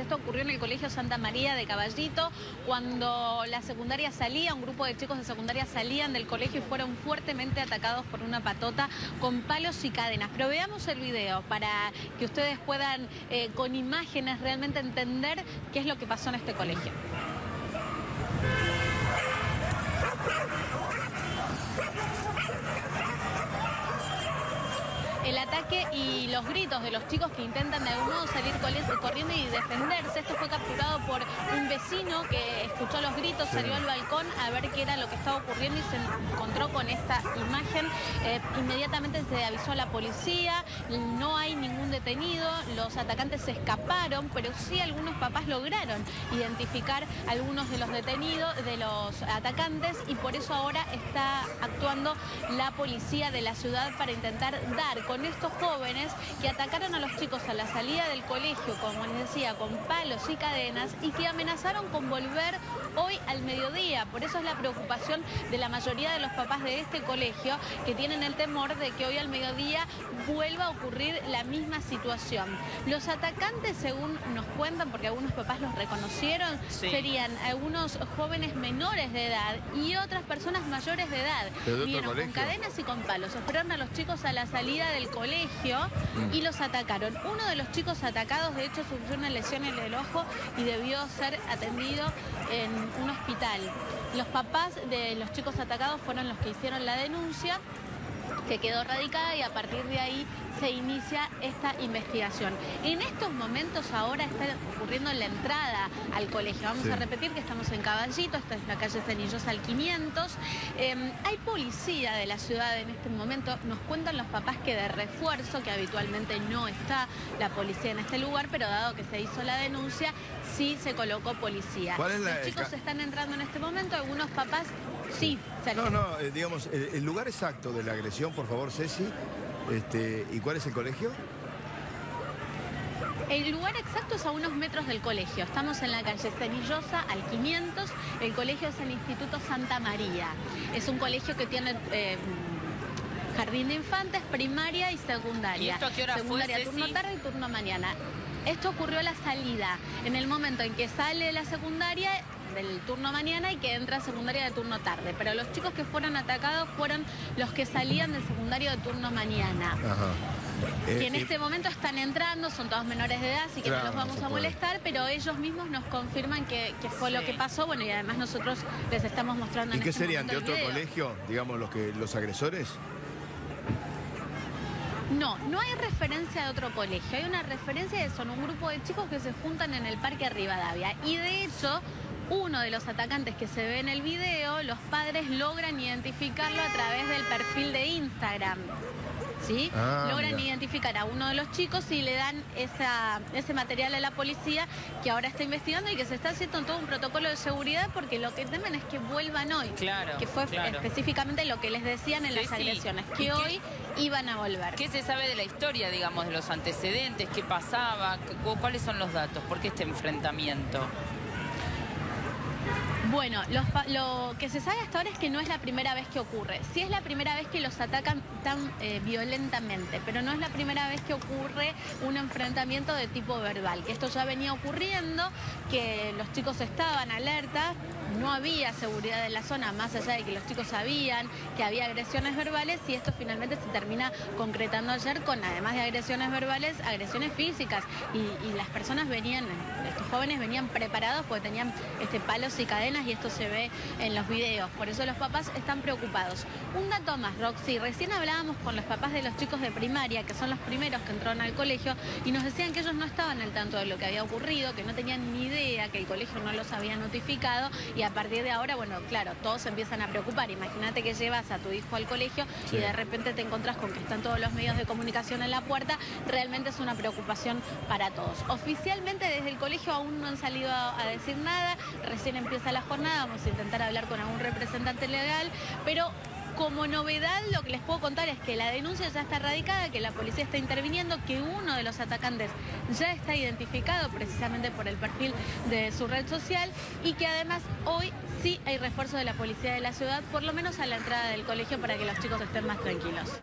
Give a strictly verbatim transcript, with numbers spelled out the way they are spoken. Esto ocurrió en el colegio Santa María de Caballito, cuando la secundaria salía, un grupo de chicos de secundaria salían del colegio y fueron fuertemente atacados por una patota con palos y cadenas. Pero veamos el video para que ustedes puedan eh, con imágenes realmente entender qué es lo que pasó en este colegio. El ataque y los gritos de los chicos que intentan de algún modo salir corriendo y defenderse. Esto fue capturado por un vecino que escuchó los gritos, salió al balcón a ver qué era lo que estaba ocurriendo y se encontró con esta imagen. Eh, inmediatamente se avisó a la policía, no hay ningún detenido, los atacantes se escaparon, pero sí algunos papás lograron identificar a algunos de los detenidos, de los atacantes, y por eso ahora está actuando la policía de la ciudad para intentar dar con estos jóvenes que atacaron a los chicos a la salida del colegio, como les decía, con palos y cadenas, y que amenazaron con volver hoy al mediodía. Por eso es la preocupación de la mayoría de los papás de este colegio, que tienen el temor de que hoy al mediodía vuelva a ocurrir la misma situación. Los atacantes, según nos cuentan, porque algunos papás los reconocieron, sí, serían algunos jóvenes menores de edad y otras personas mayores de edad. Vinieron con cadenas y con palos, esperaron a los chicos a la salida del colegio y los atacaron. Uno de los chicos atacados, de hecho, sufrió una lesión en el ojo y debió ser atendido en un hospital. Los papás de los chicos atacados fueron los que hicieron la denuncia, que quedó radicada, y a partir de ahí se inicia esta investigación. En estos momentos ahora está ocurriendo la entrada al colegio. Vamos sí. a repetir que estamos en Caballito, esta es la calle Senillosa al quinientos. Eh, hay policía de la ciudad en este momento, nos cuentan los papás que de refuerzo, que habitualmente no está la policía en este lugar, pero dado que se hizo la denuncia, sí se colocó policía. ¿Cuál es la... Los chicos están entrando en este momento, algunos papás... Sí, salió. No, no, eh, digamos, eh, el lugar exacto de la agresión, por favor, Ceci. Este, ¿y cuál es el colegio? El lugar exacto es a unos metros del colegio. Estamos en la calle Estanillosa al quinientos. El colegio es el Instituto Santa María. Es un colegio que tiene... Eh, jardín de infantes, primaria y secundaria. ¿Y esto a qué hora fue, Secundaria, Ceci? Turno tarde y turno mañana. Esto ocurrió a la salida. En el momento en que sale la secundaria... del turno mañana y que entra a secundaria de turno tarde. Pero los chicos que fueron atacados fueron los que salían del secundario de turno mañana. Ajá. Eh, que en eh, este momento están entrando, son todos menores de edad, así que claro, no los vamos no a molestar, pero ellos mismos nos confirman que, que fue sí. lo que pasó. Bueno, y además nosotros les estamos mostrando en este momento. ¿Y qué serían, de otro colegio, digamos, los que los agresores? No, no hay referencia de otro colegio. Hay una referencia de son un grupo de chicos que se juntan en el Parque Rivadavia. Y de hecho... uno de los atacantes que se ve en el video, los padres logran identificarlo a través del perfil de Instagram. ¿Sí? Ah, logran mira. identificar a uno de los chicos y le dan esa, ese material a la policía, que ahora está investigando y que se está haciendo todo un protocolo de seguridad, porque lo que temen es que vuelvan hoy. Claro, que fue claro. específicamente lo que les decían en sí, las agresiones, sí. que hoy qué, iban a volver. ¿Qué se sabe de la historia, digamos, de los antecedentes? ¿Qué pasaba? ¿Cuáles son los datos? ¿Por qué este enfrentamiento? Bueno, los, lo que se sabe hasta ahora es que no es la primera vez que ocurre. Sí es la primera vez que los atacan tan eh, violentamente, pero no es la primera vez que ocurre un enfrentamiento de tipo verbal. Que esto ya venía ocurriendo, que los chicos estaban alerta, no había seguridad en la zona, más allá de que los chicos sabían que había agresiones verbales, y esto finalmente se termina concretando ayer con, además de agresiones verbales, agresiones físicas. Y, y las personas venían, estos jóvenes venían preparados porque tenían este, palos y cadenas, y esto se ve en los videos. Por eso los papás están preocupados. Un dato más, Roxy. Recién hablábamos con los papás de los chicos de primaria, que son los primeros que entraron al colegio, y nos decían que ellos no estaban al tanto de lo que había ocurrido, que no tenían ni idea, que el colegio no los había notificado, y a partir de ahora, bueno, claro, todos se empiezan a preocupar. Imagínate que llevas a tu hijo al colegio sí. y de repente te encontrás con que están todos los medios de comunicación en la puerta. Realmente es una preocupación para todos. Oficialmente desde el colegio aún no han salido a, a decir nada, recién empieza la jornada, vamos a intentar hablar con algún representante legal, pero como novedad lo que les puedo contar es que la denuncia ya está radicada, que la policía está interviniendo, que uno de los atacantes ya está identificado precisamente por el perfil de su red social, y que además hoy sí hay refuerzo de la policía de la ciudad, por lo menos a la entrada del colegio, para que los chicos estén más tranquilos.